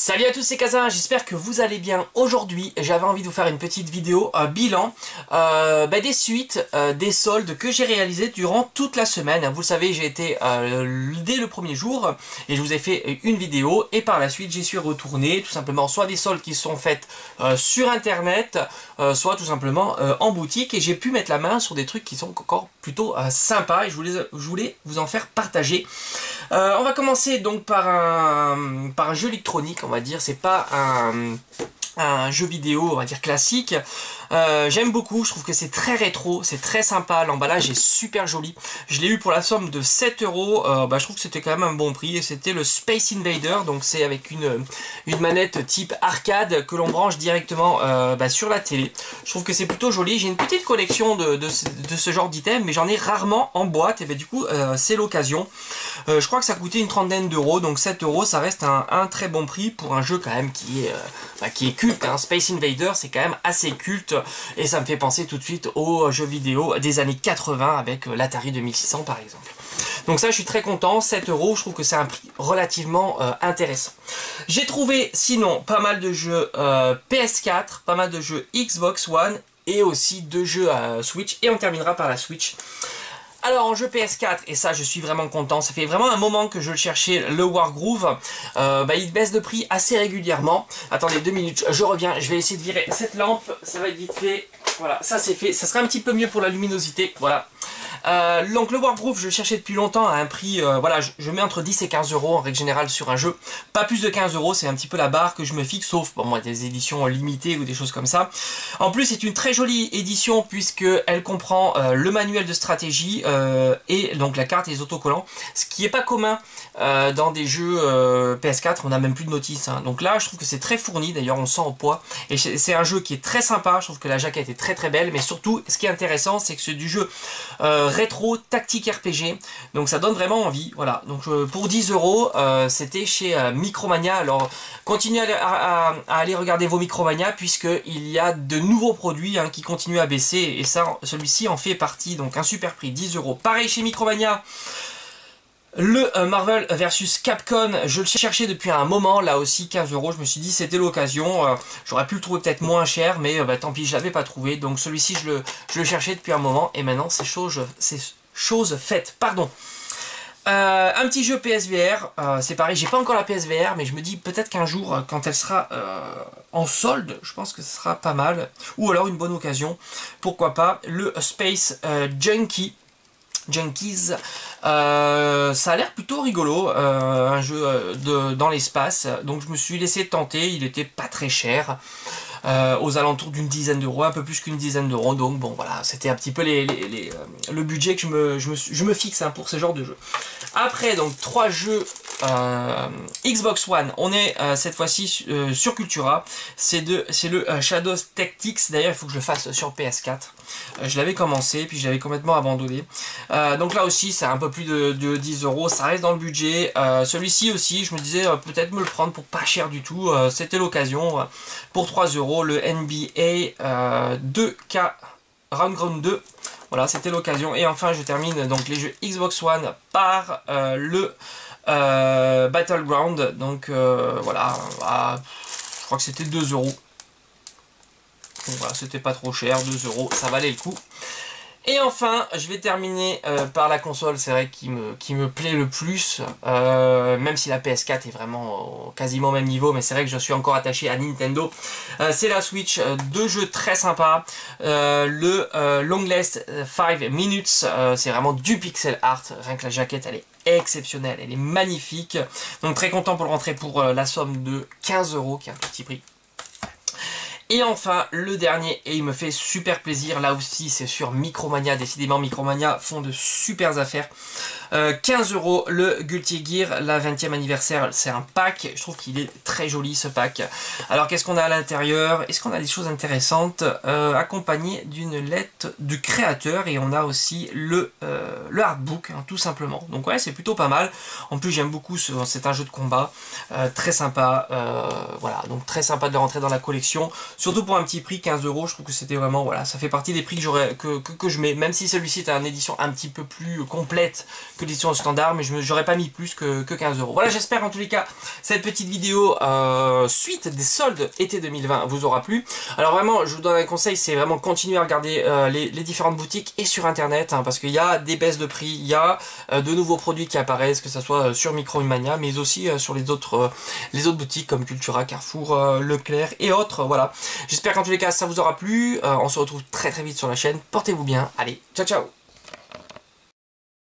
Salut à tous, c'est Kazin, j'espère que vous allez bien. Aujourd'hui, j'avais envie de vous faire une petite vidéo, un bilan des suites, des soldes que j'ai réalisées durant toute la semaine. Vous le savez, j'ai été dès le premier jour et je vous ai fait une vidéo et par la suite, j'y suis retourné tout simplement soit des soldes qui sont faites sur internet, soit tout simplement en boutique, et j'ai pu mettre la main sur des trucs qui sont encore plutôt sympas et je voulais vous en faire partager. On va commencer donc par un jeu électronique. On va dire, c'est pas un jeu vidéo, on va dire classique. J'aime beaucoup, je trouve que c'est très rétro, c'est très sympa, l'emballage est super joli. Je l'ai eu pour la somme de 7 €, je trouve que c'était quand même un bon prix. Et c'était le Space Invader, donc c'est avec une manette type arcade que l'on branche directement sur la télé. Je trouve que c'est plutôt joli, j'ai une petite collection de ce genre d'items, mais j'en ai rarement en boîte, et du coup c'est l'occasion. Je crois que ça coûtait une trentaine d'euros, donc 7 €, ça reste un très bon prix pour un jeu quand même qui est culte, hein. Space Invader, c'est quand même assez culte. Et ça me fait penser tout de suite aux jeux vidéo des années 80 avec l'Atari 2600 par exemple. Donc ça, je suis très content, 7 €, je trouve que c'est un prix relativement intéressant. J'ai trouvé sinon pas mal de jeux PS4, pas mal de jeux Xbox One et aussi deux jeux Switch, et on terminera par la Switch. Alors en jeu PS4, et ça je suis vraiment content, ça fait vraiment un moment que je le cherchais, le Wargroove. Il baisse de prix assez régulièrement. Attendez 2 minutes, je reviens, je vais essayer de virer cette lampe, ça va être vite fait. Voilà, ça c'est fait, ça sera un petit peu mieux pour la luminosité, voilà. Donc le Wargroove, je le cherchais depuis longtemps à un prix, je mets entre 10 et 15 € en règle générale sur un jeu. Pas plus de 15 €, c'est un petit peu la barre que je me fixe, sauf pour moi des éditions limitées ou des choses comme ça. En plus, c'est une très jolie édition puisqu'elle comprend le manuel de stratégie et donc la carte et les autocollants, ce qui n'est pas commun dans des jeux PS4, on n'a même plus de notice, hein. Donc là, je trouve que c'est très fourni, d'ailleurs on le sent au poids, et c'est un jeu qui est très sympa, je trouve que la jaquette est très très belle, mais surtout, ce qui est intéressant, c'est que c'est du jeu rétro tactique RPG, donc ça donne vraiment envie, voilà. Donc pour 10 €, c'était chez Micromania. Alors continuez à aller regarder vos Micromania, puisqu'il y a de nouveaux produits, hein, qui continuent à baisser, et ça, celui-ci en fait partie, donc un super prix, 10 €. Pareil chez Micromania, le Marvel vs. Capcom, je le cherchais depuis un moment, là aussi 15 €, je me suis dit c'était l'occasion, j'aurais pu le trouver peut-être moins cher, mais tant pis, je l'avais pas trouvé, donc celui-ci je le cherchais depuis un moment, et maintenant c'est chose faite, pardon. Un petit jeu PSVR, c'est pareil, j'ai pas encore la PSVR, mais je me dis peut-être qu'un jour, quand elle sera en solde, je pense que ce sera pas mal, ou alors une bonne occasion, pourquoi pas, le Space Junkies, ça a l'air plutôt rigolo, un jeu dans l'espace, donc je me suis laissé tenter, il était pas très cher, aux alentours d'une dizaine d'euros, un peu plus qu'une dizaine d'euros, donc bon voilà, c'était un petit peu le budget que je me fixe, hein, pour ce genre de jeu. Après donc 3 jeux Xbox One, on est cette fois-ci sur Cultura, c'est le Shadows Tactics, d'ailleurs il faut que je le fasse sur PS4, je l'avais commencé puis je l'avais complètement abandonné. Donc là aussi c'est un peu plus de 10 €, ça reste dans le budget. Celui-ci aussi je me disais peut-être me le prendre pour pas cher du tout, c'était l'occasion, pour 3 €, le NBA 2K Round 2, voilà c'était l'occasion. Et enfin je termine donc les jeux Xbox One par le Battleground, donc voilà, je crois que c'était 2 €, donc voilà c'était pas trop cher, 2 €, ça valait le coup. Et enfin, je vais terminer par la console, c'est vrai, qui me plaît le plus, même si la PS4 est vraiment quasiment au même niveau, mais c'est vrai que je suis encore attaché à Nintendo. C'est la Switch, 2 jeux très sympas, le Long Last 5 Minutes, c'est vraiment du pixel art, rien que la jaquette elle est exceptionnelle, elle est magnifique. Donc très content pour le rentrer pour la somme de 15 €, qui est un petit prix. Et enfin, le dernier, et il me fait super plaisir, là aussi c'est sur Micromania, décidément Micromania font de super affaires. 15 €, le Guilty Gear, la 20e anniversaire, c'est un pack, je trouve qu'il est très joli ce pack. Alors qu'est-ce qu'on a à l'intérieur? Est-ce qu'on a des choses intéressantes? Accompagné d'une lettre du créateur, et on a aussi le artbook, hein, tout simplement. Donc ouais, c'est plutôt pas mal, en plus j'aime beaucoup, c'est un jeu de combat, très sympa, voilà, donc très sympa de le rentrer dans la collection. Surtout pour un petit prix, 15 €, je trouve que c'était vraiment, voilà, ça fait partie des prix que je mets, même si celui-ci est une édition un petit peu plus complète Condition standard, mais je n'aurais pas mis plus que 15 €. Voilà, j'espère en tous les cas cette petite vidéo suite des soldes été 2020 vous aura plu. Alors vraiment, je vous donne un conseil, c'est vraiment continuer à regarder les différentes boutiques et sur internet, hein, parce qu'il y a des baisses de prix, il y a de nouveaux produits qui apparaissent, que ce soit sur Micromania, mais aussi sur les autres boutiques comme Cultura, Carrefour, Leclerc et autres. Voilà, j'espère qu'en tous les cas ça vous aura plu. On se retrouve très vite sur la chaîne. Portez-vous bien, allez, ciao ciao.